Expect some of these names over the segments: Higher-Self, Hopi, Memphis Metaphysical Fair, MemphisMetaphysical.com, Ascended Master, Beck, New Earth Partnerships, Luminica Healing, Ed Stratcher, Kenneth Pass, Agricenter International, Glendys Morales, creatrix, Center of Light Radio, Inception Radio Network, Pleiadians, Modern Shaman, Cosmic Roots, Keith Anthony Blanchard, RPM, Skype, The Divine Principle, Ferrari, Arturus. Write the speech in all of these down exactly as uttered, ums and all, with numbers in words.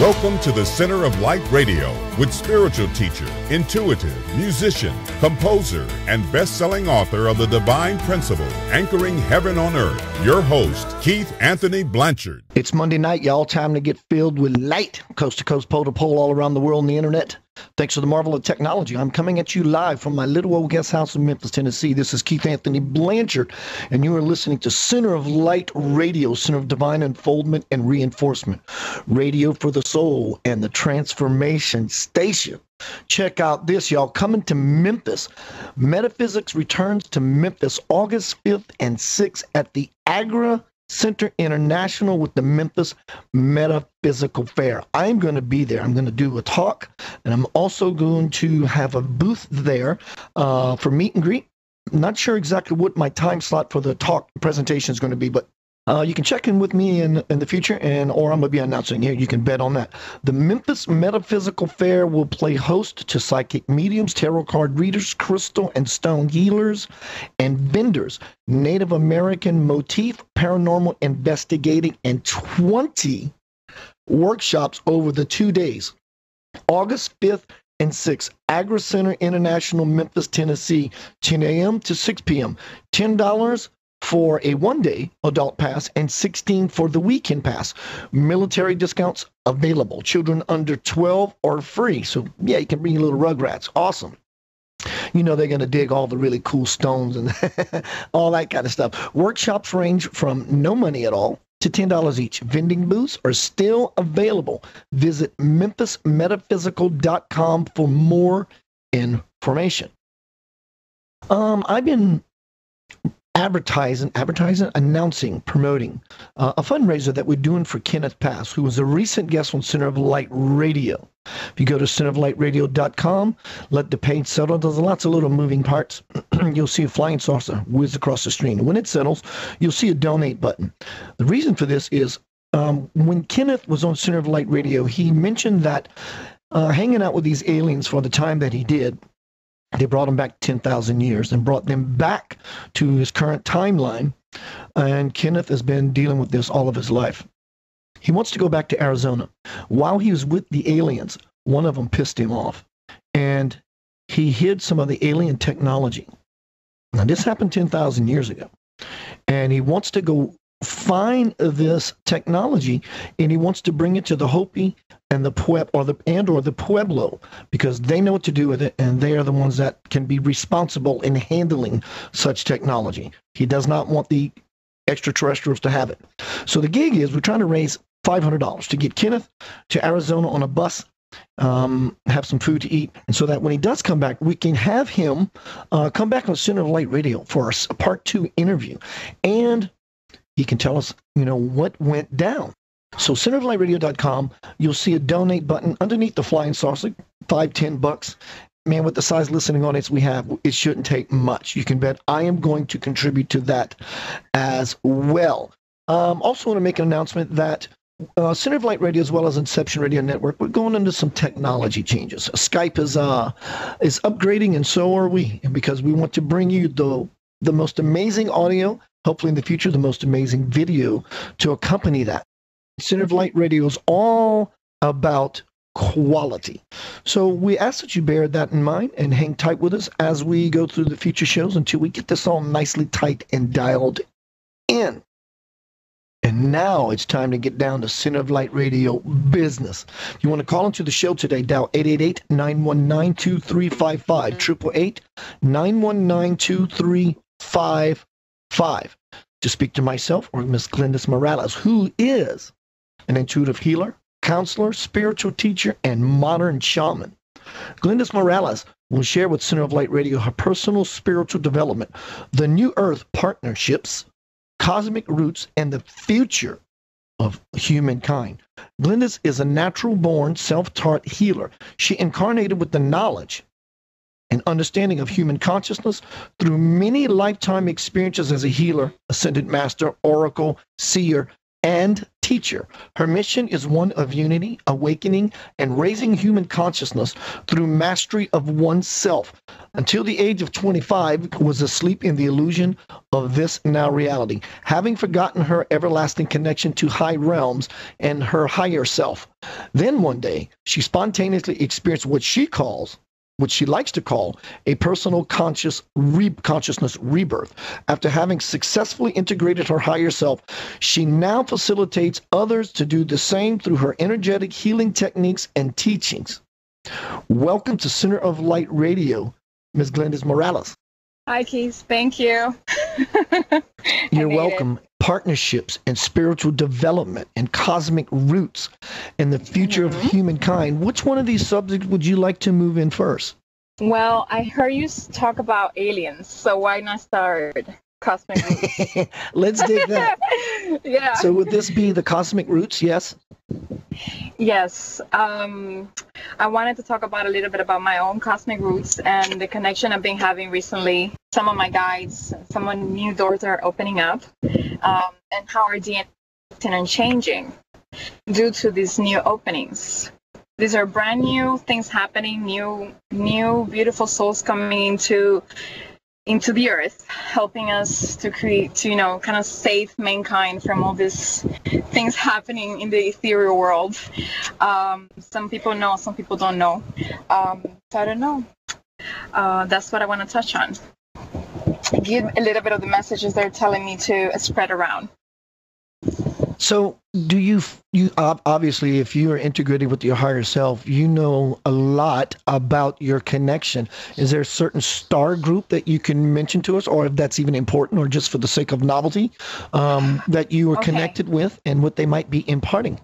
Welcome to the Center of Light Radio with spiritual teacher, intuitive, musician, composer, and best-selling author of The Divine Principle, Anchoring Heaven on Earth, your host, Keith Anthony Blanchard. It's Monday night, y'all. Time to get filled with light, coast to coast, pole to pole, all around the world and the internet. Thanks to the marvel of technology, I'm coming at you live from my little old guest house in Memphis, Tennessee. This is Keith Anthony Blanchard, and you are listening to Center of Light Radio, Center of Divine Unfoldment and Reinforcement, radio for the soul and the transformation station. Check out this, y'all. Coming to Memphis, Metaphysics returns to Memphis August fifth and sixth at the Agricenter International with the Memphis Metaphysical Fair. I'm going to be there. I'm going to do a talk, and I'm also going to have a booth there uh, for meet and greet. Not sure exactly what my time slot for the talk presentation is going to be, but uh, you can check in with me in, in the future, and or I'm going to be announcing here. You can bet on that. The Memphis Metaphysical Fair will play host to psychic mediums, tarot card readers, crystal and stone healers, and vendors, Native American motif, paranormal investigating, and twenty workshops over the two days, August fifth and sixth, Agricenter International, Memphis, Tennessee, ten a m to six p m ten dollars for a one-day adult pass and sixteen dollars for the weekend pass. Military discounts available. Children under twelve are free. So, yeah, you can bring your little Rugrats. Awesome. You know they're going to dig all the really cool stones and all that kind of stuff. Workshops range from no money at all to ten dollars each. Vending booths are still available. Visit Memphis Metaphysical dot com for more information. Um, I've been advertising, advertising, announcing, promoting uh, a fundraiser that we're doing for Kenneth Pass, who was a recent guest on Center of Light Radio. If you go to center of light radio dot com, let the page settle. There's lots of little moving parts. You'll see a flying saucer whiz across the screen. When it settles, you'll see a donate button. The reason for this is um, when Kenneth was on Center of Light Radio, he mentioned that uh, hanging out with these aliens for the time that he did, they brought him back ten thousand years and brought them back to his current timeline. And Kenneth has been dealing with this all of his life. He wants to go back to Arizona. While he was with the aliens, one of them pissed him off, and he hid some of the alien technology. Now, this happened ten thousand years ago, and he wants to go find this technology, and he wants to bring it to the Hopi and the Pueblo, or the and or the Pueblo, because they know what to do with it, and they are the ones that can be responsible in handling such technology. He does not want the extraterrestrials to have it. So the gig is we're trying to raise five hundred dollars to get Kenneth to Arizona on a bus, um, have some food to eat, and so that when he does come back, we can have him uh, come back on Center of Light Radio for our part two interview, and he can tell us, you know, what went down. So center of light radio dot com, you'll see a donate button underneath the flying saucer, five, ten bucks. Man, with the size listening audience we have, it shouldn't take much. You can bet I am going to contribute to that as well. Um, also want to make an announcement that uh, Center of Light Radio, as well as Inception Radio Network, we're going into some technology changes. Skype is uh, is upgrading, and so are we, because we want to bring you the the most amazing audio, hopefully in the future, the most amazing video to accompany that. Center of Light Radio is all about quality. So we ask that you bear that in mind and hang tight with us as we go through the future shows until we get this all nicely tight and dialed in. And now it's time to get down to Center of Light Radio business. If you want to call into the show today, dial eight eight eight, nine one nine, two three five five, eight eight eight, nine one nine, two three five five. To speak to myself or Miss Glendys Morales, who is an intuitive healer, counselor, spiritual teacher, and modern shaman. Glendys Morales will share with Center of Light Radio her personal spiritual development, the New Earth partnerships, cosmic roots, and the future of humankind. Glendys is a natural-born, self-taught healer. She incarnated with the knowledge and understanding of human consciousness through many lifetime experiences as a healer, ascended master, oracle, seer, and teacher. Her mission is one of unity, awakening, and raising human consciousness through mastery of oneself. Until the age of twenty-five, was asleep in the illusion of this now reality, having forgotten her everlasting connection to high realms and her higher self. Then one day, she spontaneously experienced what she calls which she likes to call a personal conscious re- consciousness rebirth. After having successfully integrated her higher self, she now facilitates others to do the same through her energetic healing techniques and teachings. Welcome to Center of Light Radio, Miz Glendys Morales. Hi, Keith. Thank you. You're welcome. It. Partnerships and spiritual development and cosmic roots and the future mm-hmm. of humankind. Which one of these subjects would you like to move in first? Well, I heard you talk about aliens, so why not start cosmic roots? Let's dig that. Yeah. So would this be the cosmic roots? Yes. Yes. Um, I wanted to talk about a little bit about my own cosmic roots and the connection I've been having recently. Some of my guides, some of new doors are opening up, um, and how our D N A is changing due to these new openings. These are brand new things happening, new, new beautiful souls coming into into the earth, helping us to create, to, you know, kind of save mankind from all these things happening in the ethereal world. Um, some people know, some people don't know. Um, so I don't know. Uh, that's what I want to touch on. Give a little bit of the messages they're telling me to spread around. So do you, you obviously, if you are integrated with your higher self, you know a lot about your connection. Is there a certain star group that you can mention to us, or if that's even important, or just for the sake of novelty, um, that you are okay. connected with and what they might be imparting?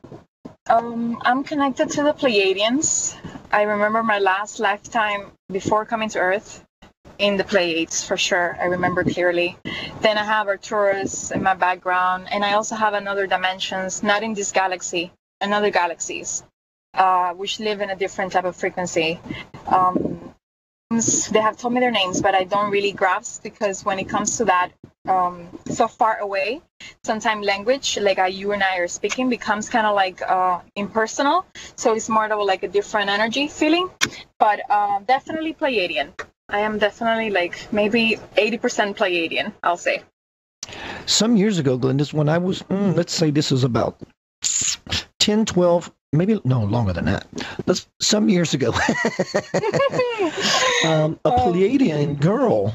Um, I'm connected to the Pleiadians. I remember my last lifetime before coming to Earth. In the Pleiades, for sure, I remember clearly. Then I have Arturus in my background, and I also have another dimensions, not in this galaxy, another galaxies, uh, which live in a different type of frequency. Um, they have told me their names, but I don't really grasp, because when it comes to that, um, so far away, sometimes language, like I, you and I are speaking, becomes kind of like uh, impersonal. So it's more of like a different energy feeling, but uh, definitely Pleiadian. I am definitely like maybe eighty percent Pleiadian, I'll say. Some years ago, Glendys, when I was, mm, let's say this is about ten, twelve, maybe, no, longer than that. Let's, some years ago, um, a oh. Pleiadian girl,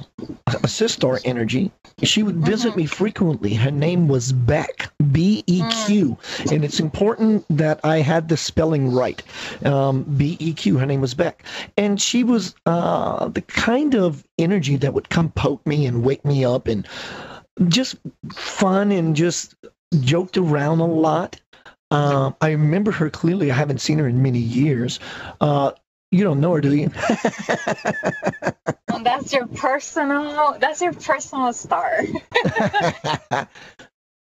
a sister energy, she would visit mm-hmm. me frequently. Her name was Beck, B E Q. Mm. And it's important that I had the spelling right. Um, B E Q, her name was Beck. And she was uh, the kind of energy that would come poke me and wake me up, and just fun and just joked around a lot. Uh, I remember her clearly. I haven't seen her in many years. Uh, you don't know her, do you? Well, that's your personal. That's your personal star.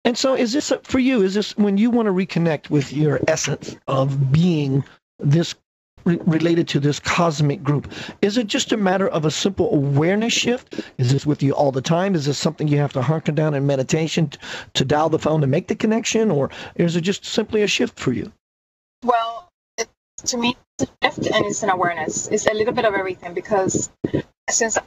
And so, is this for you? Is this when you want to reconnect with your essence of being this re- related to this cosmic group? Is it just a matter of a simple awareness shift? Is this with you all the time? Is this something you have to hunker down in meditation t- to dial the phone to make the connection, or is it just simply a shift for you? Well, it, to me, it's a shift and it's an awareness. It's a little bit of everything, because since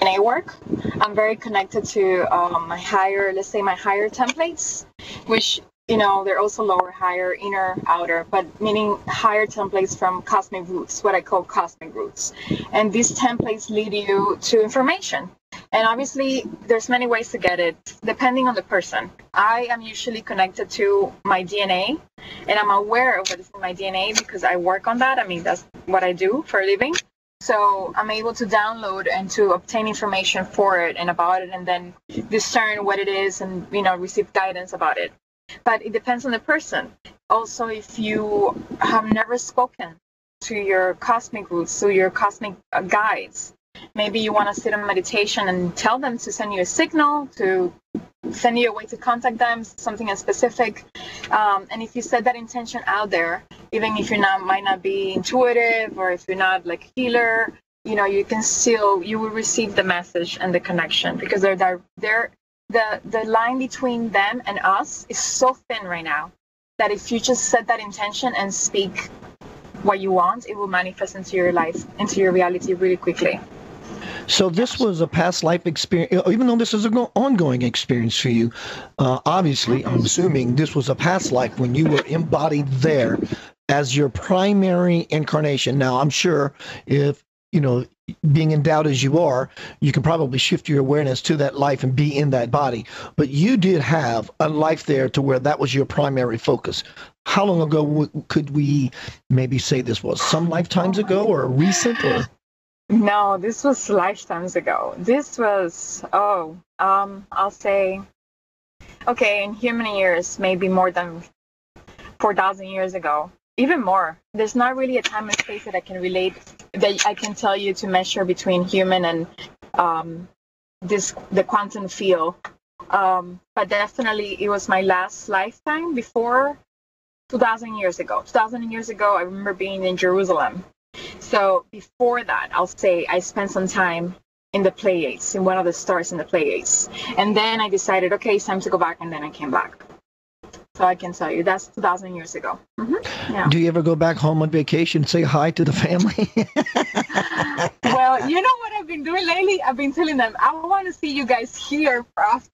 I work, I'm very connected to um, my higher, let's say my higher templates, which, you know, they're also lower, higher, inner, outer, but meaning higher templates from cosmic roots, what I call cosmic roots. And these templates lead you to information. And obviously, there's many ways to get it, depending on the person. I am usually connected to my D N A, and I'm aware of what is in my D N A because I work on that. I mean, that's what I do for a living. So I'm able to download and to obtain information for it and about it, and then discern what it is and, you know, receive guidance about it. But it depends on the person. Also, if you have never spoken to your cosmic roots, to your cosmic guides, maybe you want to sit in meditation and tell them to send you a signal, to send you a way to contact them, something specific. Um, and if you set that intention out there, even if you're not, might not be intuitive, or if you're not like a healer, you know, you can still, you will receive the message and the connection, because they're, they're the the line between them and us is so thin right now that if you just set that intention and speak what you want, it will manifest into your life, into your reality really quickly. So this was a past life experience, even though this is an ongoing experience for you. Uh, obviously, I'm assuming this was a past life when you were embodied there as your primary incarnation. Now, I'm sure if, you know, being in doubt as you are, you can probably shift your awareness to that life and be in that body. But you did have a life there to where that was your primary focus. How long ago w- could we maybe say this was? Some lifetimes ago or recent or? No, this was lifetimes ago. This was, oh, um, I'll say, okay, in human years, maybe more than four thousand years ago, even more. There's not really a time and space that I can relate, that I can tell you to measure between human and um, this the quantum field. Um, but definitely, it was my last lifetime before two thousand years ago. two thousand years ago, I remember being in Jerusalem. So before that, I'll say I spent some time in the Pleiades, in one of the stars in the Pleiades. And then I decided, okay, it's time to go back, and then I came back. So I can tell you, that's two thousand years ago. Mm-hmm. Yeah. Do you ever go back home on vacation and say hi to the family? Well, you know what I've been doing lately? I've been telling them, I want to see you guys here for after.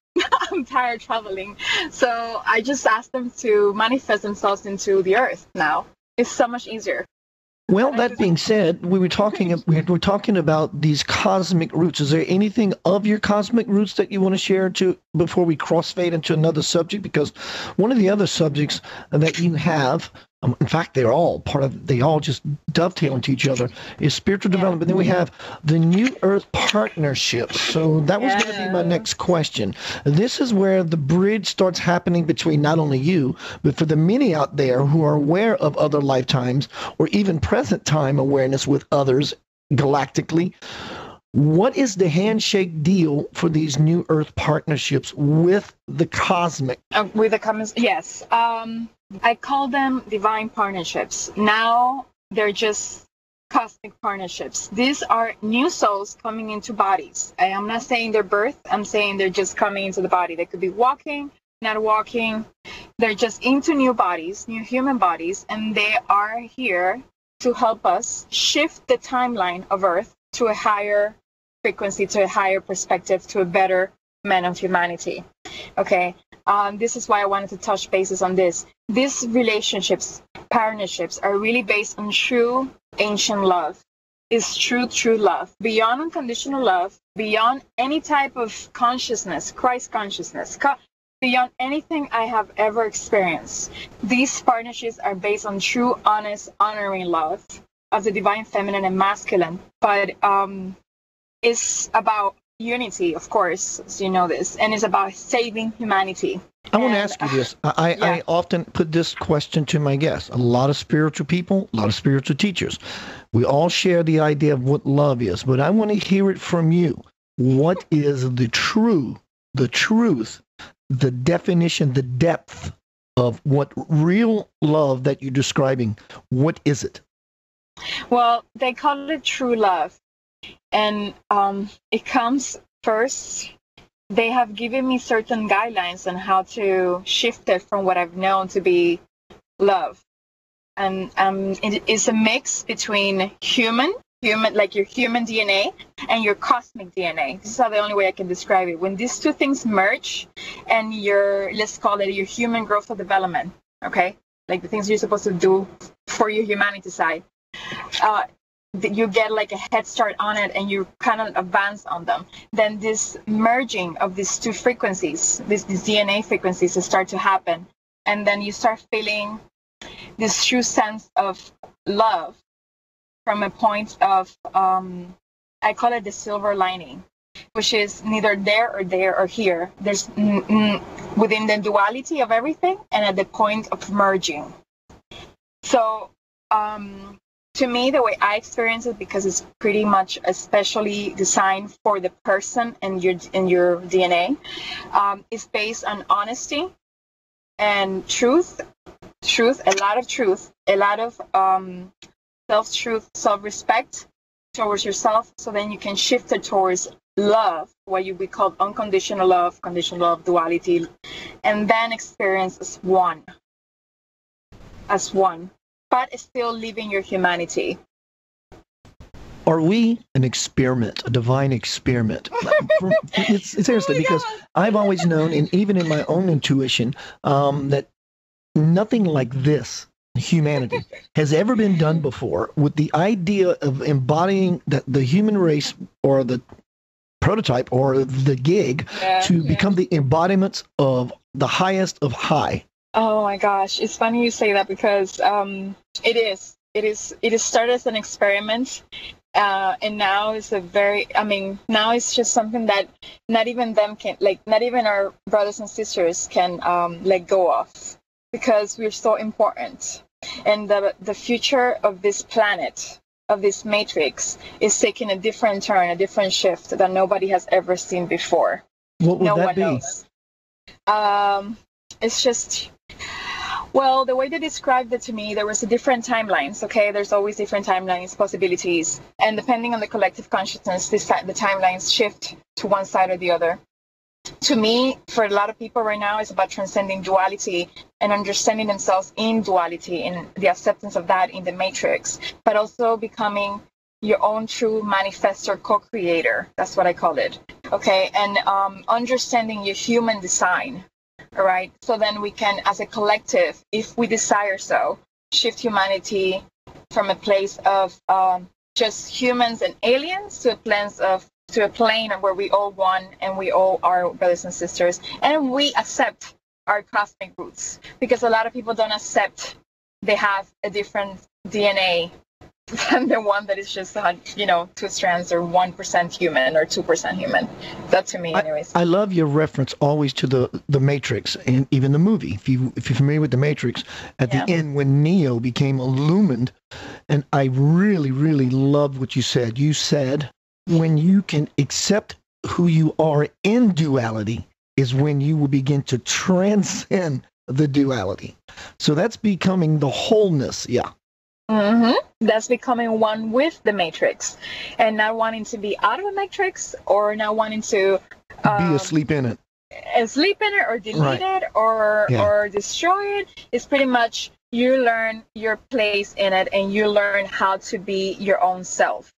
I'm tired traveling. So I just asked them to manifest themselves into the earth now. It's so much easier. Well, that being said, we were talking we were talking about these cosmic roots. Is there anything of your cosmic roots that you want to share to before we crossfade into another subject? Because one of the other subjects that you have, um, in fact, they're all part of, they all just dovetail into each other, is spiritual development. Yeah. Then we have the New Earth partnership. So that was yeah. going to be my next question. This is where the bridge starts happening between not only you, but for the many out there who are aware of other lifetimes or even present time awareness with others galactically. What is the handshake deal for these New Earth partnerships with the cosmic? Uh, with the cosmic, yes. Um, I call them divine partnerships. Now they're just cosmic partnerships. These are new souls coming into bodies. I am not saying they're birth. I'm saying they're just coming into the body. They could be walking, not walking. They're just into new bodies, new human bodies, and they are here to help us shift the timeline of Earth to a higher frequency, to a higher perspective, to a better man of humanity. Okay, um, this is why I wanted to touch bases on this. These relationships, partnerships, are really based on true ancient love. It's true, true love. Beyond unconditional love, beyond any type of consciousness, Christ consciousness, co- beyond anything I have ever experienced. These partnerships are based on true, honest, honoring love of the divine feminine and masculine, but um, it's about unity, of course, as you know this, and it's about saving humanity. I want to ask you this. I, yeah. I often put this question to my guests. A lot of spiritual people, a lot of spiritual teachers. We all share the idea of what love is, but I want to hear it from you. What is the true, the truth, the definition, the depth of what real love that you're describing? What is it? Well, they call it true love, and um, it comes first. They have given me certain guidelines on how to shift it from what I've known to be love, and um, it is a mix between human, human, like your human D N A and your cosmic D N A. This is how the only way I can describe it. When these two things merge, and your, let's call it your human growth or development, okay, like the things you're supposed to do for your humanity side. Uh, you get like a head start on it and you kind of advance on them. Then this merging of these two frequencies, these, these D N A frequencies start to happen. And then you start feeling this true sense of love from a point of, um, I call it the silver lining, which is neither there or there or here. There's n- n- within the duality of everything and at the point of merging. So, um, to me, the way I experience it, because it's pretty much especially designed for the person and your in your D N A, um, is based on honesty and truth, truth, a lot of truth, a lot of um, self-truth, self-respect towards yourself. So then you can shift it towards love, what you we call unconditional love, conditional love, duality, and then experience as one, as one, but still living your humanity. Are we an experiment, a divine experiment? For, it's, it's seriously, oh because God. I've always known, and even in my own intuition, um, that nothing like this, humanity, has ever been done before, with the idea of embodying the, the human race or the prototype or the gig yeah, to yeah. become the embodiments of the highest of high. Oh my gosh, it's funny you say that because um, it is. It is. It is started as an experiment, uh, and now it's a very. I mean, now it's just something that not even them can, like, not even our brothers and sisters can um, let go of, because we're so important. And the the future of this planet, of this matrix, is taking a different turn, a different shift that nobody has ever seen before. What would that be? No one knows. Um, it's just. Well, the way they described it to me, there was a different timelines, okay? There's always different timelines, possibilities. And depending on the collective consciousness, this, the timelines shift to one side or the other. To me, for a lot of people right now, it's about transcending duality and understanding themselves in duality and the acceptance of that in the matrix, but also becoming your own true manifestor co-creator. That's what I call it, okay? And um, understanding your human design. All right, so then we can, as a collective, if we desire so, shift humanity from a place of um, just humans and aliens to a place of to a plane where we all one and we all are brothers and sisters, and we accept our cosmic roots, because a lot of people don't accept they have a different D N A than the one that is just, you know, two strands or one percent human or two percent human. That to me, anyways. I, I love your reference always to the the Matrix, and even the movie. If you if you're familiar with the Matrix, at yeah. the end when Neo became illumined, and I really really loved what you said. You said when you can accept who you are in duality is when you will begin to transcend the duality. So that's becoming the wholeness. Yeah. Mm-hmm. That's becoming one with the matrix and not wanting to be out of the matrix or not wanting to um, be asleep in it. Asleep in it or delete right. it or, yeah. or destroy it. It's pretty much you learn your place in it and you learn how to be your own self.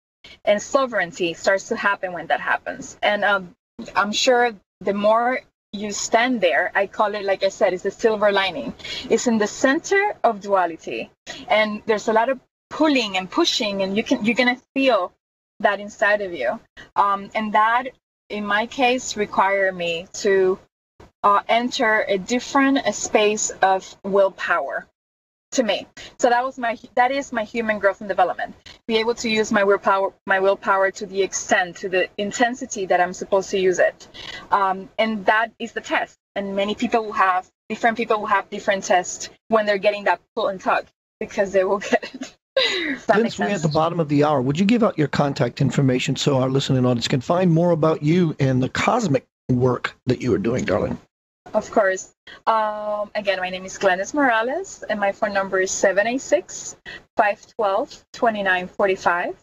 And sovereignty starts to happen when that happens. And um, I'm sure the more you stand there, I call it, like I said, it's the silver lining. It's in the center of duality, and there's a lot of pulling and pushing, and you can you're gonna feel that inside of you, um, and that in my case required me to uh, enter a different a space of willpower. To me, so that was my that is my human growth and development. Be able to use my willpower, my willpower to the extent, to the intensity that I'm supposed to use it, um, and that is the test. And many people will have different people will have different tests when they're getting that pull and tug because they will get it. Since we're at the bottom of the hour, would you give out your contact information so our listening audience can find more about you and the cosmic work that you are doing, darling? Of course. Um, again, my name is Glendys Morales, and my phone number is seven eight six, five one two, two nine four five.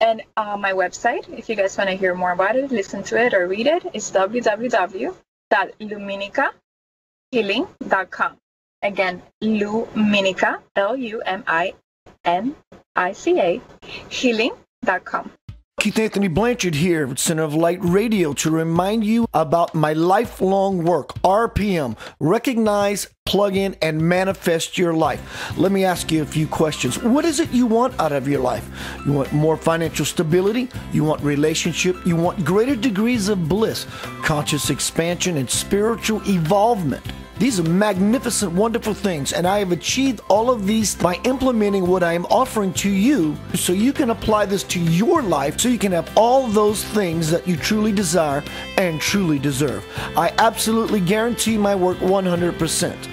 And uh, my website, if you guys want to hear more about it, listen to it or read it, is w w w dot luminica healing dot com. Again, Luminica, L U M I N I C A, healing dot com. Keith Anthony Blanchard here with Center of Light Radio to remind you about my lifelong work, R P M, Recognize, Plug In, and Manifest Your Life. Let me ask you a few questions. What is it you want out of your life? You want more financial stability? You want relationship? You want greater degrees of bliss, conscious expansion, and spiritual evolvement? These are magnificent, wonderful things, and I have achieved all of these by implementing what I am offering to you so you can apply this to your life so you can have all those things that you truly desire and truly deserve. I absolutely guarantee my work one hundred percent.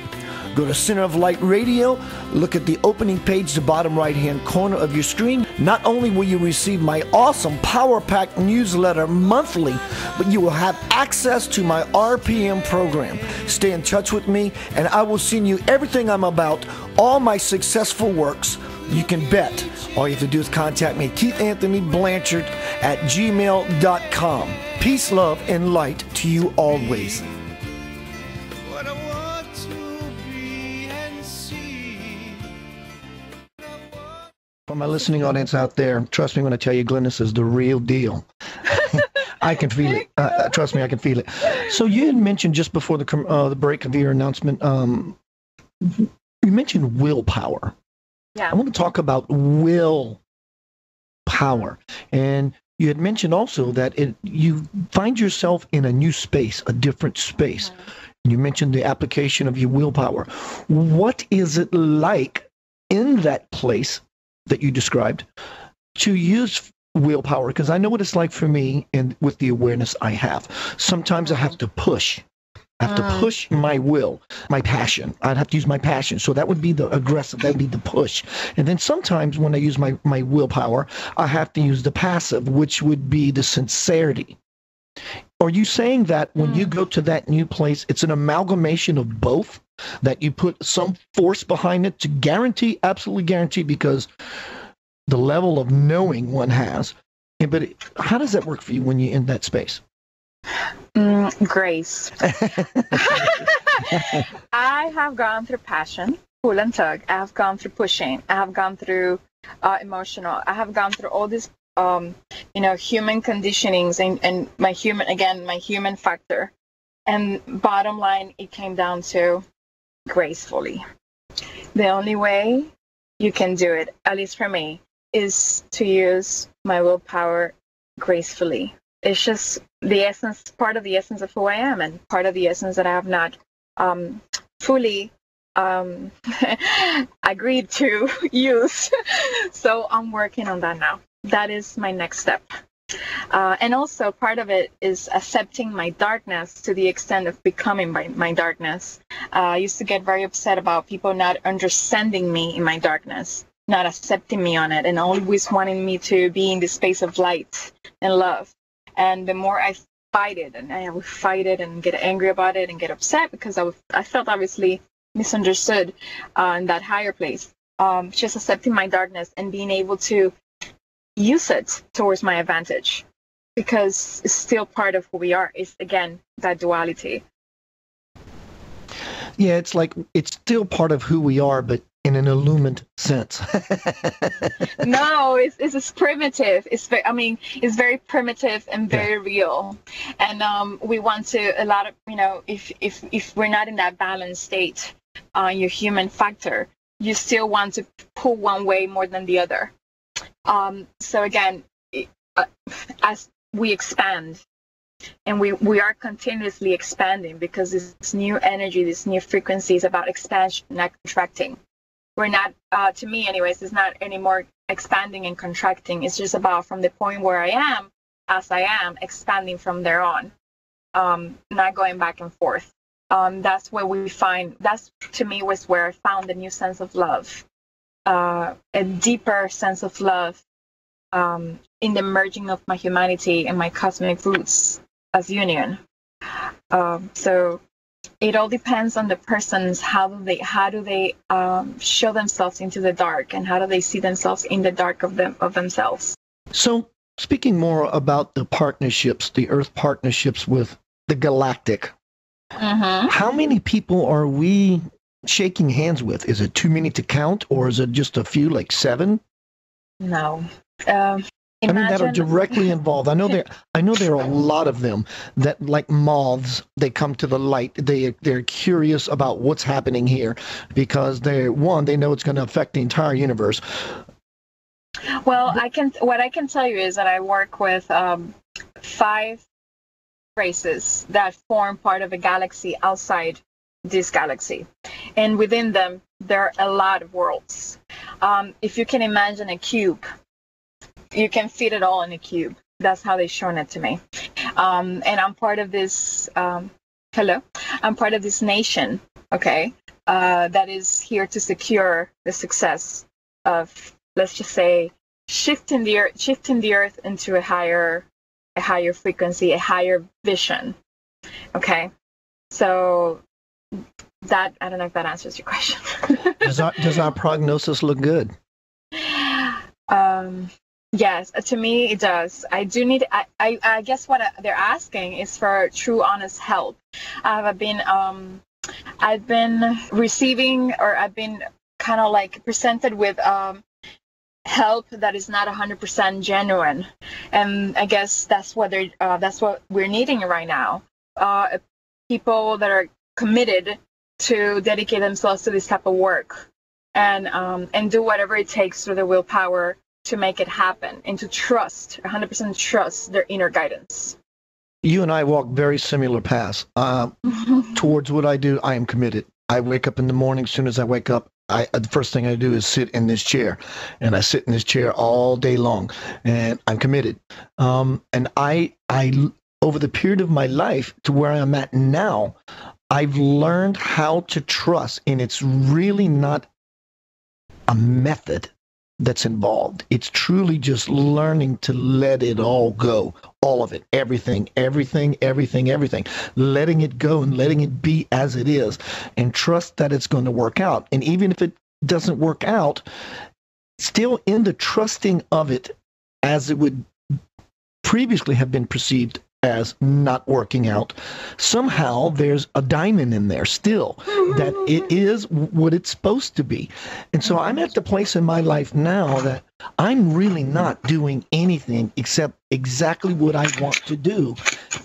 Go to Center of Light Radio, look at the opening page, the bottom right-hand corner of your screen. Not only will you receive my awesome power-packed newsletter monthly, but you will have access to my R P M program. Stay in touch with me, and I will send you everything I'm about, all my successful works. You can bet All you have to do is contact me, Keith Anthony Blanchard at gmail dot com. Peace, love, and light to you always. For my listening audience out there, trust me when I tell you, Glendys is the real deal. I can feel it. Uh, trust me, I can feel it. So you had mentioned just before the uh, the break of your announcement, um, you mentioned willpower. Yeah. I want to talk about willpower. And you had mentioned also that it, you find yourself in a new space, a different space. Mm-hmm. You mentioned the application of your willpower. What is it like in that place that you described to use willpower? Because I know what it's like for me, and with the awareness I have, sometimes I have to push. I have to push my will, my passion. I'd have to use my passion. So that would be the aggressive, that would be the push. And then sometimes when I use my, my willpower, I have to use the passive, which would be the sincerity. Are you saying that when you go to that new place, it's an amalgamation of both, that you put some force behind it to guarantee, absolutely guarantee, because the level of knowing one has? But it, how does that work for you when you're in that space? Mm, grace. I have gone through passion, pull and tug. I have gone through pushing. I have gone through uh, emotional. I have gone through all these, um, you know, human conditionings and, and my human, again, my human factor. And bottom line, it came down to gracefully. The only way you can do it, at least for me, is to use my willpower gracefully. It's just the essence, part of the essence of who I am, and part of the essence that I have not um, fully um, agreed to use. So I'm working on that now. That is my next step. Uh, and also part of it is accepting my darkness to the extent of becoming my, my darkness. Uh, I used to get very upset about people not understanding me in my darkness, not accepting me on it, and always wanting me to be in the space of light and love. And the more I fight it, and I would fight it and get angry about it and get upset because I, was, I felt obviously misunderstood uh, in that higher place, um, just accepting my darkness and being able to use it towards my advantage, because it's still part of who we are. It's, again, that duality. Yeah, it's like it's still part of who we are, but in an illumined sense. No, it's, it's it's primitive. It's I mean, it's very primitive and very yeah. real. And um, we want to a lot of you know, if if if we're not in that balanced state, uh, your human factor, you still want to pull one way more than the other. Um, so again, it, uh, as we expand, and we we are continuously expanding, because this new energy, this new frequency is about expansion, not contracting. We're not, uh, to me anyways, it's not anymore expanding and contracting. It's just about from the point where I am, as I am, expanding from there on, um, not going back and forth. Um, that's where we find, that's to me was where I found a new sense of love, uh, a deeper sense of love um, in the merging of my humanity and my cosmic roots as union. Um, so... It all depends on the person's how do they how do they um, show themselves into the dark, and how do they see themselves in the dark of them of themselves. So speaking more about the partnerships, the Earth partnerships with the galactic, mm-hmm. how many people are we shaking hands with? Is it too many to count, or is it just a few, like seven? No. Um, I mean, that are directly involved. I know there. I know there are a lot of them that, like moths, they come to the light. They they're curious about what's happening here, because they one they know it's going to affect the entire universe. Well, I can. What I can tell you is that I work with um, five races that form part of a galaxy outside this galaxy, and within them there are a lot of worlds. Um, if you can imagine a cube. You can fit it all in a cube. That's how they've shown it to me. Um, and I'm part of this, um, hello, I'm part of this nation, okay, uh, that is here to secure the success of, let's just say, shifting the earth, shifting the earth into a higher, a higher frequency, a higher vision, okay? So that, I don't know if that answers your question. Does our, does our prognosis look good? Um, yes, to me it does. I do need, I, I, I guess what they're asking is for true, honest help. I've been, um, I've been receiving, or I've been kind of like presented with um, help that is not one hundred percent genuine. And I guess that's what they're, uh, that's what we're needing right now. Uh, people that are committed to dedicate themselves to this type of work, and um, and do whatever it takes through their willpower to make it happen, and to trust, one hundred percent trust their inner guidance. You and I walk very similar paths. Uh, towards what I do, I am committed. I wake up in the morning. As soon as I wake up, I, the first thing I do is sit in this chair, and I sit in this chair all day long, and I'm committed. Um, and I, I, over the period of my life to where I'm at now, I've learned how to trust, and it's really not a method that's involved. It's truly just learning to let it all go, all of it, everything, everything, everything, everything, letting it go and letting it be as it is, and trust that it's going to work out. And even if it doesn't work out, still in the trusting of it as it would previously have been perceived as not working out, somehow there's a diamond in there still, that it is what it's supposed to be. And so I'm at the place in my life now that I'm really not doing anything except exactly what I want to do.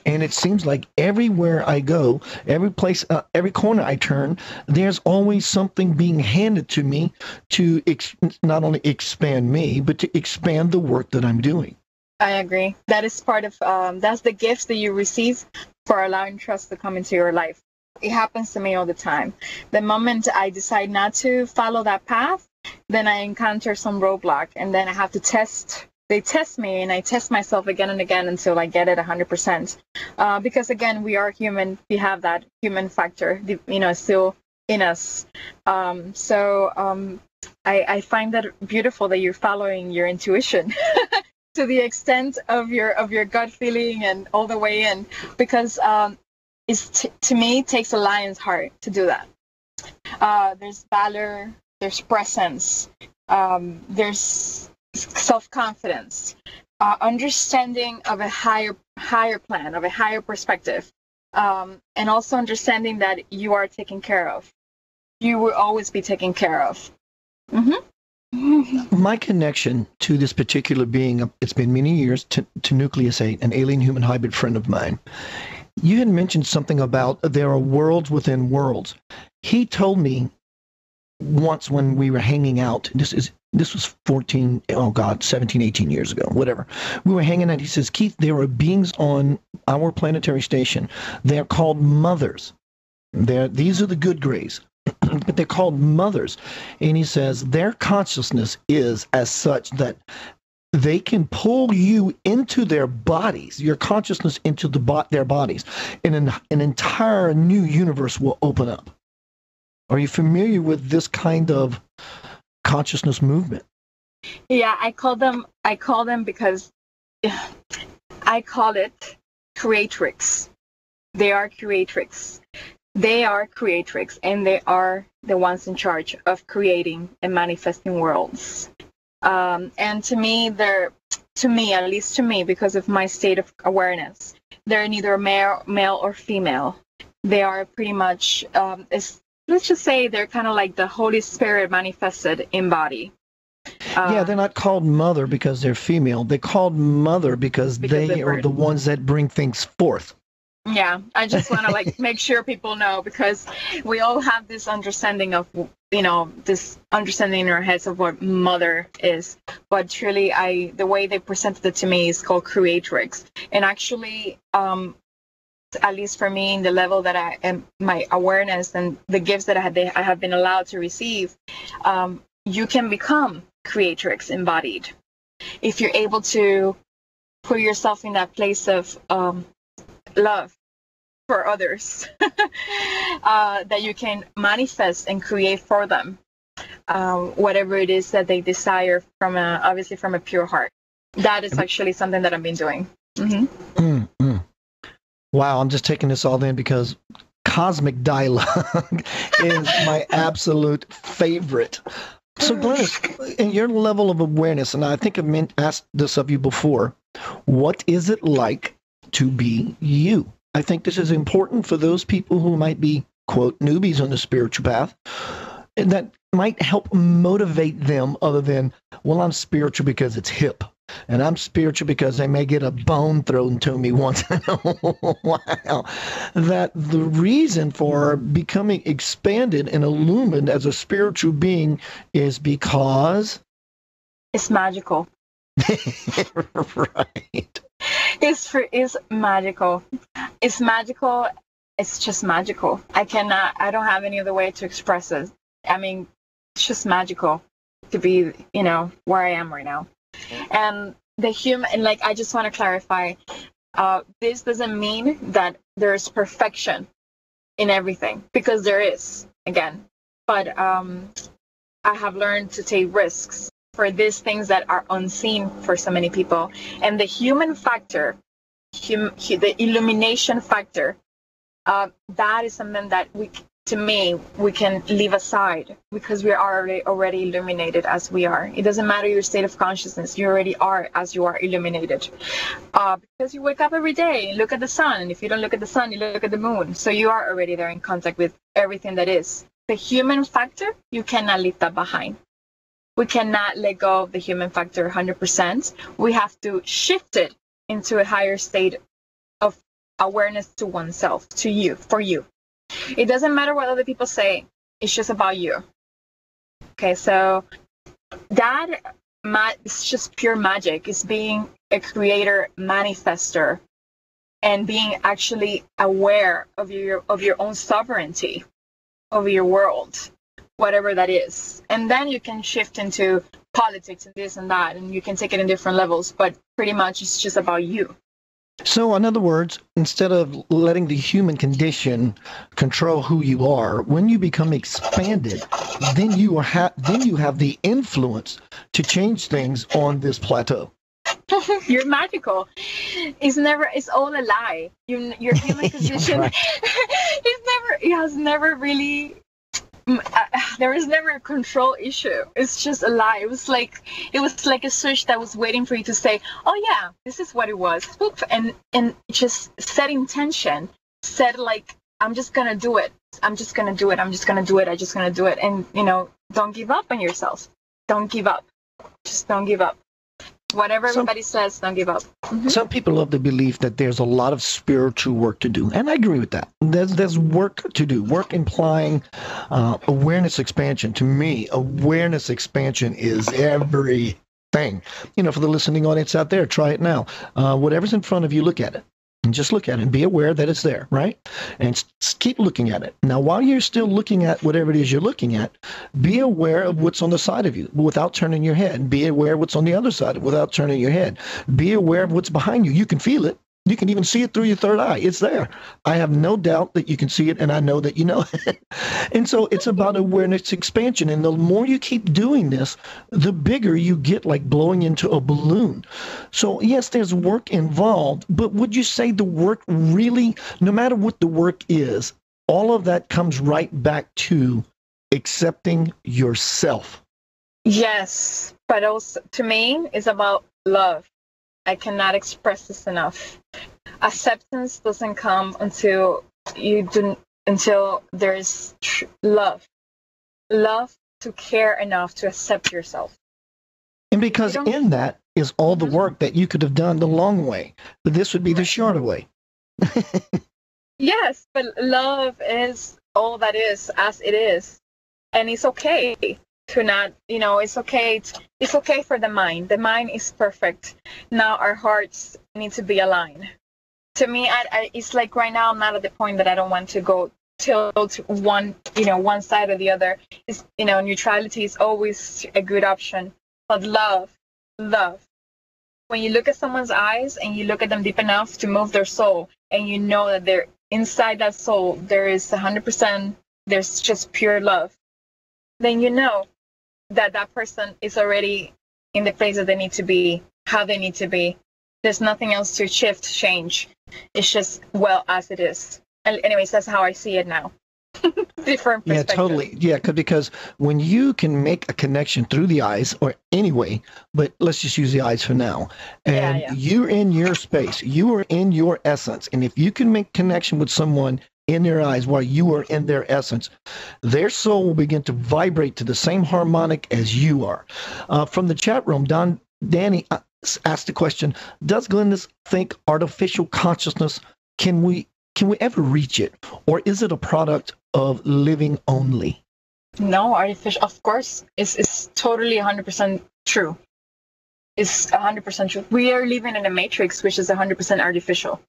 And it seems like everywhere I go, every place, uh, every corner I turn, there's always something being handed to me to ex not only expand me, but to expand the work that I'm doing. I agree. That is part of, um, that's the gifts that you receive for allowing trust to come into your life. It happens to me all the time. The moment I decide not to follow that path, then I encounter some roadblock, and then I have to test. They test me, and I test myself again and again until I get it one hundred percent. Uh, because again, we are human. We have that human factor, you know, still in us. Um, so um, I, I find that beautiful that you're following your intuition. To the extent of your of your gut feeling and all the way in, because um, it's t to me it takes a lion's heart to do that. Uh, there's valor, there's presence, um, there's self-confidence, uh, understanding of a higher higher plan, of a higher perspective, um, and also understanding that you are taken care of. You will always be taken care of. Mm-hmm. My connection to this particular being, it's been many years, to, to Nucleus eight, an alien human hybrid friend of mine. You had mentioned something about there are worlds within worlds. He told me once when we were hanging out, this is this was fourteen, oh God, seventeen, eighteen years ago, whatever. We were hanging out. He says, Keith, there are beings on our planetary station. They're called mothers. They're, these are the good grays. But they're called mothers. And he says their consciousness is as such that they can pull you into their bodies, your consciousness into the bo their bodies, and an, an entire new universe will open up. Are you familiar with this kind of consciousness movement? Yeah, I call them, I call them because I call it creatrix. They are creatrix. They are creatrix, and they are the ones in charge of creating and manifesting worlds. Um, and to me, they're, to me, at least to me, because of my state of awareness, they're neither male, male or female. They are pretty much, um, it's, let's just say they're kind of like the Holy Spirit manifested in body. Uh, yeah, they're not called mother because they're female. They're called mother because, because they are the ones that bring things forth. Yeah, I just want to like make sure people know, because we all have this understanding of, you know, this understanding in our heads of what mother is. But truly, I the way they presented it to me is called creatrix. And actually, um, at least for me, in the level that I am, my awareness and the gifts that I have, I have been allowed to receive, um, you can become creatrix embodied if you're able to put yourself in that place of um, love for others, uh, that you can manifest and create for them, um, whatever it is that they desire, from a, obviously from a pure heart. That is actually something that I've been doing. Mm-hmm. Mm-hmm. Wow, I'm just taking this all in, because cosmic dialogue is my absolute favorite. So, Glendys, in your level of awareness, and I think I've asked this of you before, what is it like to be you? I think this is important for those people who might be, quote, newbies on the spiritual path, and that might help motivate them other than, well, I'm spiritual because it's hip, and I'm spiritual because they may get a bone thrown to me once in a while. That the reason for becoming expanded and illumined as a spiritual being is because it's magical. Right. It's for, it's magical. It's magical. It's just magical. I cannot, I don't have any other way to express it. I mean, it's just magical to be, you know, where I am right now. And the human, and like, I just want to clarify, uh, this doesn't mean that there is perfection in everything, because there is, again. But um, I have learned to take risks for these things that are unseen for so many people. And the human factor, hum, the illumination factor, uh, that is something that we, to me, we can leave aside, because we are already, already illuminated as we are. It doesn't matter your state of consciousness. You already are as you are illuminated. Uh, because you wake up every day and look at the sun. And if you don't look at the sun, you look at the moon. So you are already there in contact with everything that is. The human factor, you cannot leave that behind. We cannot let go of the human factor one hundred percent. We have to shift it into a higher state of awareness to oneself, to you, for you. It doesn't matter what other people say. It's just about you. Okay, so that ma- it's just pure magic. It's being a creator, manifester, and being actually aware of your of your own sovereignty over your world, whatever that is. And then you can shift into politics and this and that, and you can take it in different levels. But pretty much, it's just about you. So, in other words, instead of letting the human condition control who you are, when you become expanded, then you are ha- then you have the influence to change things on this plateau. You're magical. It's never. It's all a lie. You, your human condition. Right. It's never. It has never really. Uh, there is never a control issue. It's just a lie. It was like it was like a switch that was waiting for you to say, "Oh yeah, this is what it was," and and just set intention. Set like, "I'm just gonna do it. I'm just gonna do it. I'm just gonna do it. I'm just gonna do it." And you know, don't give up on yourself. Don't give up. Just don't give up. Whatever some, everybody says, don't give up. Mm-hmm. Some people love the belief that there's a lot of spiritual work to do, and I agree with that. There's, there's work to do, work implying uh, awareness expansion. To me, awareness expansion is everything. You know, for the listening audience out there, try it now. Uh, whatever's in front of you, look at it. And just look at it and be aware that it's there, right? And keep looking at it. Now, while you're still looking at whatever it is you're looking at, be aware of what's on the side of you without turning your head. Be aware of what's on the other side without turning your head. Be aware of what's behind you. You can feel it. You can even see it through your third eye. It's there. I have no doubt that you can see it, and I know that you know it. And so it's about awareness expansion. And the more you keep doing this, the bigger you get, like blowing into a balloon. So, yes, there's work involved, but would you say the work really, no matter what the work is, all of that comes right back to accepting yourself? Yes, but also to me, it's about love. I cannot express this enough. Acceptance doesn't come until you do, until there's tr- love, love to care enough to accept yourself. And because in that is all the work that you could have done the long way, but this would be the shorter way. Yes, but love is all that is, as it is, and it's okay to not, you know, it's okay. It's, it's okay for the mind. The mind is perfect. Now our hearts need to be aligned. To me, I, I, it's like right now I'm not at the point that I don't want to go tilt one, you know, one side or the other. It's, you know, neutrality is always a good option. But love, love. When you look at someone's eyes and you look at them deep enough to move their soul, and you know that they're inside that soul, there is one hundred percent, there's just pure love. Then you know that that person is already in the place that they need to be, how they need to be. There's nothing else to shift, change. It's just well as it is. And anyways, that's how I see it now. Different perspective. Yeah, totally. Yeah, cause, because when you can make a connection through the eyes, or anyway, but let's just use the eyes for now, and yeah, yeah. you're in your space, you are in your essence, and if you can make connection with someone in their eyes while you are in their essence, their soul will begin to vibrate to the same harmonic as you are. Uh, from the chat room, Don Danny asked the question, does Glendys think artificial consciousness, can we Can we ever reach it, or is it a product of living only? No, artificial, of course, it's, it's totally one hundred percent true. It's one hundred percent true. We are living in a matrix, which is one hundred percent artificial.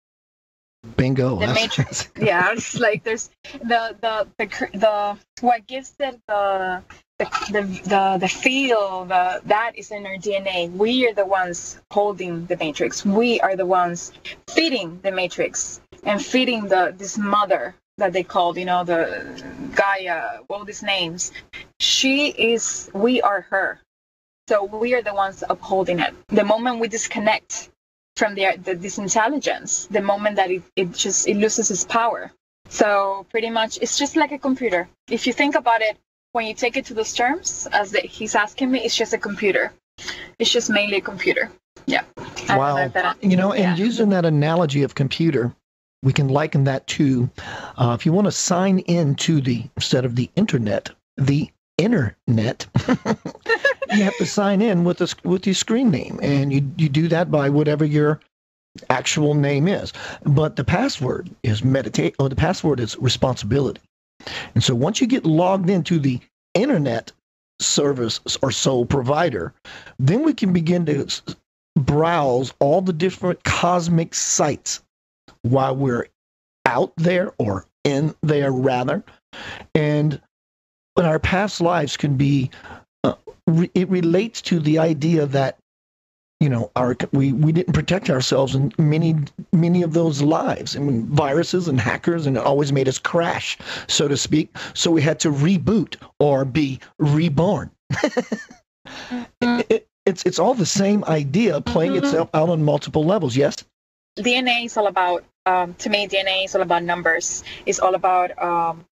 Bingo. The matrix, yeah, it's like there's the, the, the, the, what gives it the, the, the, the, the feel, the, that is in our D N A. We are the ones holding the matrix. We are the ones feeding the matrix. And feeding the this mother that they called, you know, the Gaia, all these names. She is, we are her. So we are the ones upholding it. The moment we disconnect from the, the this intelligence, the moment that it, it just, it loses its power. So pretty much, it's just like a computer. If you think about it, when you take it to those terms, as the, he's asking me, it's just a computer. It's just mainly a computer. Yeah. I wow. That you know, and yeah. using that analogy of computer, we can liken that to, uh, if you want to sign in to the, instead of the internet, the internet, you have to sign in with a, with your screen name. And you, you do that by whatever your actual name is. But the password is meditate, or the password is responsibility. And so once you get logged into the internet service or sole provider, then we can begin to browse all the different cosmic sites while we're out there, or in there rather, and when our past lives can be, uh, re it relates to the idea that, you know, our we we didn't protect ourselves in many many of those lives. I mean, viruses and hackers, and it always made us crash, so to speak. So we had to reboot or be reborn. it, it, it's it's all the same idea playing mm-hmm. itself out on multiple levels. Yes. D N A is all about, um, to me, D N A is all about numbers. It's all about um,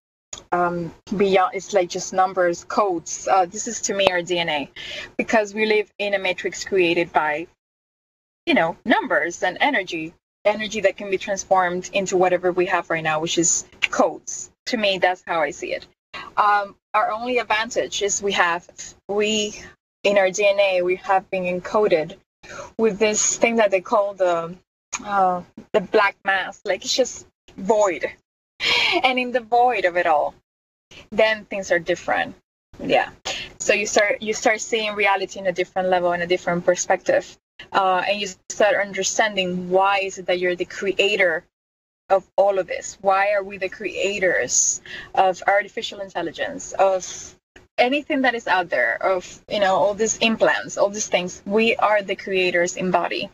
um, beyond. It's like just numbers, codes. Uh, this is, to me, our D N A, because we live in a matrix created by, you know, numbers and energy, energy that can be transformed into whatever we have right now, which is codes. To me, that's how I see it. Um, our only advantage is we have, we, in our D N A, we have been encoded with this thing that they call the, Uh, the black mass, like it's just void, and in the void of it all, then things are different. Yeah, so you start you start seeing reality in a different level, in a different perspective, uh, and you start understanding why is it that you're the creator of all of this. Why are we the creators of artificial intelligence, of anything that is out there, of, you know, all these implants, all these things? We are the creators in body.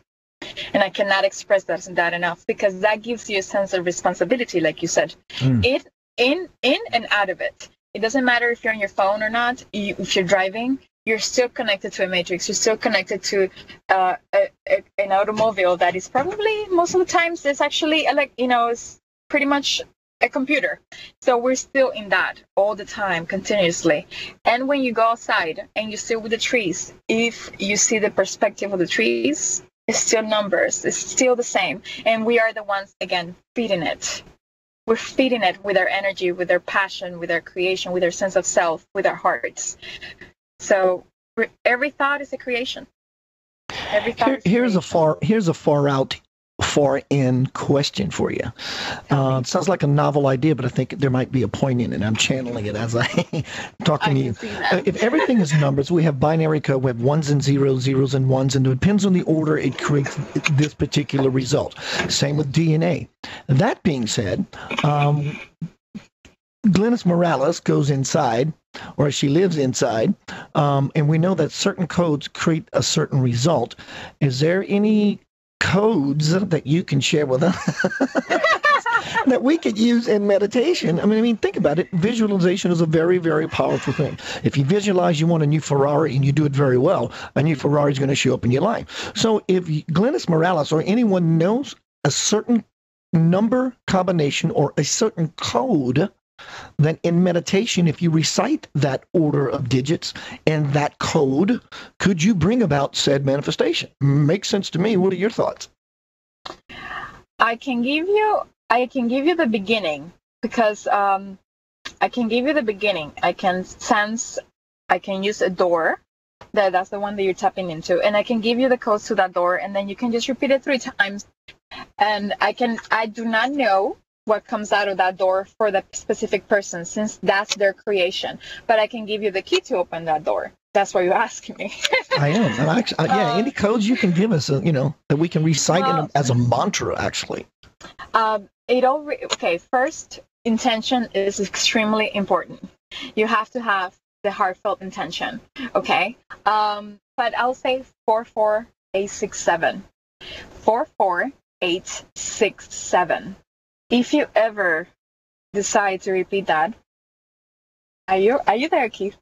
And I cannot express that, that enough, because that gives you a sense of responsibility, like you said, mm. it in in and out of it. It doesn't matter if you're on your phone or not. You, if you're driving, you're still connected to a matrix. You're still connected to uh, a, a, an automobile that is probably most of the times it's actually like, you know, it's pretty much a computer. So we're still in that all the time, continuously. And when you go outside and you sit with the trees, if you see the perspective of the trees, it's still numbers. It's still the same. And we are the ones, again, feeding it. We're feeding it with our energy, with our passion, with our creation, with our sense of self, with our hearts. So every thought is a creation. Every thought Here, is a here's, creation. A far, here's a far out, far in question for you. Uh, it sounds like a novel idea, but I think there might be a point in it. I'm channeling it as I'm talking I to you. Uh, if everything is numbers, we have binary code, we have ones and zeros, zeros and ones, and it depends on the order it creates this particular result. Same with D N A. That being said, um, Glendys Morales goes inside, or she lives inside, um, and we know that certain codes create a certain result. Is there any codes that you can share with us that we could use in meditation? I mean, I mean, think about it. Visualization is a very, very powerful thing. If you visualize you want a new Ferrari and you do it very well, a new Ferrari is going to show up in your life. So if Glendys Morales or anyone knows a certain number combination or a certain code Then in meditation, if you recite that order of digits and that code, could you bring about said manifestation? Makes sense to me. What are your thoughts? I can give you, I can give you the beginning because um, I can give you the beginning. I can sense, I can use a door. That that's the one that you're tapping into, and I can give you the codes to that door, and then you can just repeat it three times. And I can, I do not know what comes out of that door for the specific person, since that's their creation. But I can give you the key to open that door. That's why you ask me. I am. I'm actually, uh, yeah, um, any codes you can give us, uh, you know, that we can recite uh, in, as a mantra, actually. Um, it all re- okay. First, intention is extremely important. You have to have the heartfelt intention, okay? Um, but I'll say four, four, eight, six, seven. Four, four, eight, six, seven. If you ever decide to repeat that, are you are you there, Keith?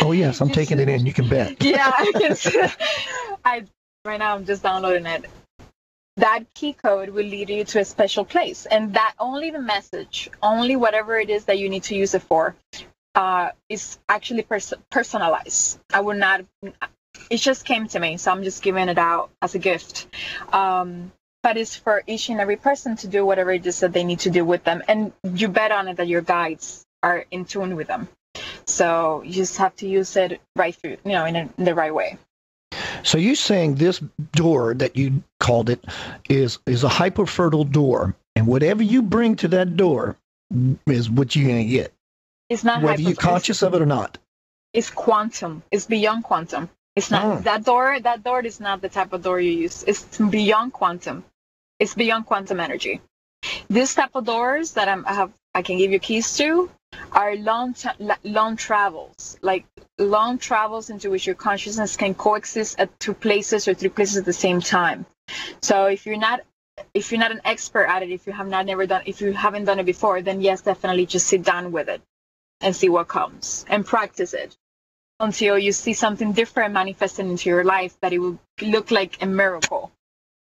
Oh yes, I'm taking it in. You can bet. Yeah, I can see. I right now I'm just downloading it. That key code will lead you to a special place, and that only the message, only whatever it is that you need to use it for. Uh, is actually pers- personalized. I would not, it just came to me, so I'm just giving it out as a gift. Um, but it's for each and every person to do whatever it is that they need to do with them. And you bet on it that your guides are in tune with them. So you just have to use it right through, you know, in, a, in the right way. So you're saying this door that you called it is, is a hyper-fertile door. And whatever you bring to that door is what you're going to get. It's not whether you're conscious of it or not. It's quantum. It's beyond quantum. It's not oh. that door. That door is not the type of door you use. It's beyond quantum. It's beyond quantum energy. This type of doors that I'm, I have, I can give you keys to, are long, t- long travels, like long travels into which your consciousness can coexist at two places or three places at the same time. So if you're not. If you're not an expert at it, if you have not never done, if you haven't done it before, then yes, definitely just sit down with it and see what comes and practice it until you see something different manifested into your life that it will look like a miracle.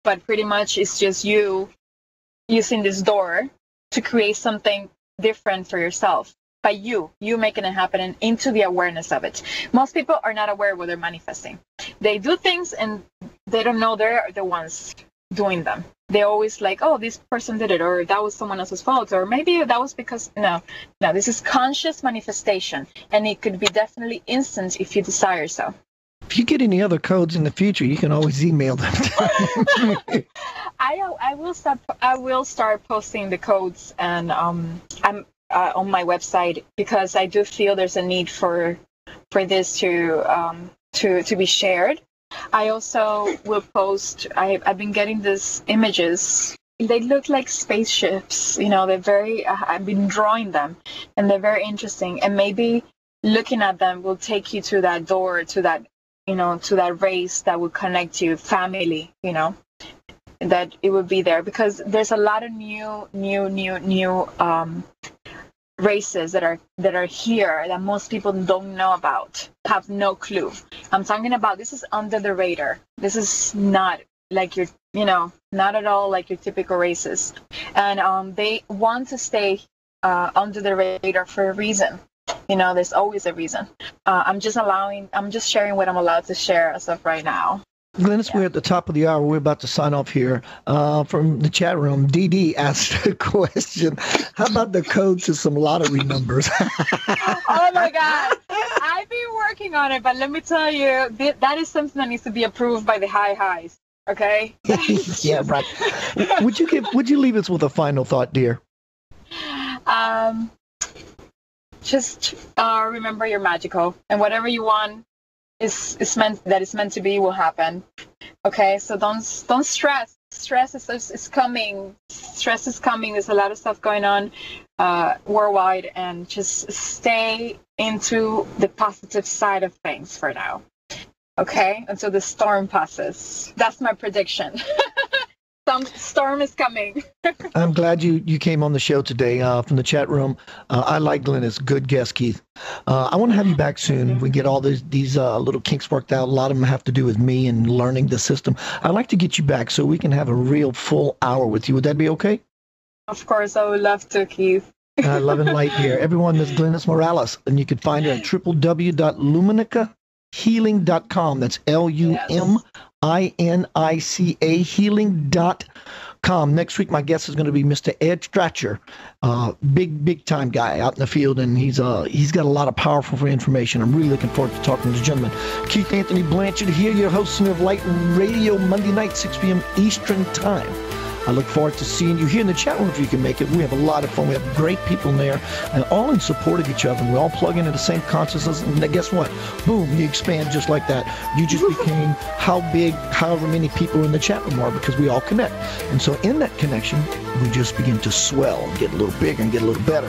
But pretty much it's just you using this door to create something different for yourself. By you, you making it happen and into the awareness of it. Most people are not aware of what they're manifesting. They do things and they don't know they're the ones doing them. They always like, oh, this person did it, or that was someone else's fault, or maybe that was because, no, no, this is conscious manifestation, and it could be definitely instant if you desire so. If you get any other codes in the future, you can always email them. I I will start I will start posting the codes and um I'm uh, on my website because I do feel there's a need for for this to um to to be shared. I also will post, I, I've been getting these images. They look like spaceships, you know, they're very, I've been drawing them and they're very interesting. And maybe looking at them will take you to that door, to that, you know, to that race that will connect you, family, you know, that it will be there because there's a lot of new, new, new, new um, races that are that are here that most people don't know about, have no clue. I'm talking about this is under the radar. This is not like your, you know, not at all like your typical races, and um, they want to stay uh, under the radar for a reason. You know, there's always a reason. Uh, I'm just allowing, I'm just sharing what I'm allowed to share as of right now. Glendys, yeah. We're at the top of the hour. We're about to sign off here. Uh, from the chat room, D D asked a question. How about the code to some lottery numbers? Oh, my God. I've been working on it, but let me tell you, that is something that needs to be approved by the high highs, okay? Yeah, right. Would you give, would you leave us with a final thought, dear? Um, Just uh, remember you're magical, and whatever you want, It's, it's meant that it's meant to be will happen. Okay, so don't don't stress. Stress is, is, is coming. Stress is coming. There's a lot of stuff going on uh, worldwide, and just stay into the positive side of things for now. Okay, until the storm passes. That's my prediction. Some storm is coming. I'm glad you, you came on the show today uh, from the chat room. Uh, I like Glendys. Good guest, Keith. Uh, I want to have you back soon. We get all these, these uh, little kinks worked out. A lot of them have to do with me and learning the system. I'd like to get you back so we can have a real full hour with you. Would that be okay? Of course. I would love to, Keith. Uh, love and light here. Everyone, this is Glendys Morales, and you can find her at w w w dot luminica healing dot com. That's L U M I N I C A healing dot com. Next week, my guest is going to be Mister Ed Stratcher, uh, big, big time guy out in the field, and he's uh, he's got a lot of powerful information. I'm really looking forward to talking to the gentleman. Keith Anthony Blanchard here, your host, Center of Light Radio, Monday night, six p m Eastern Time. I look forward to seeing you here in the chat room if you can make it. We have a lot of fun. We have great people in there and all in support of each other. We all plug into the same consciousness. And guess what? Boom, you expand just like that. You just became how big, however many people in the chat room are, because we all connect. And so in that connection, we just begin to swell and get a little bigger and get a little better.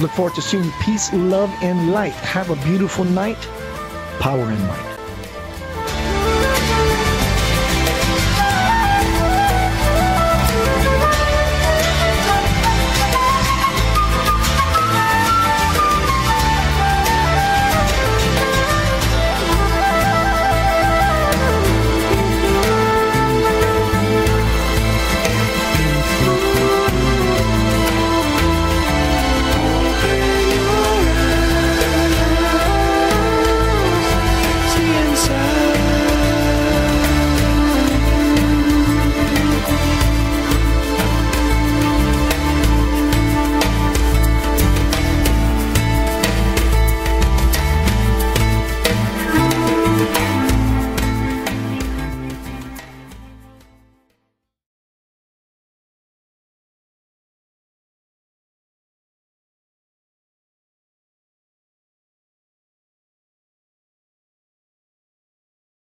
Look forward to seeing you. Peace, love, and light. Have a beautiful night. Power and light.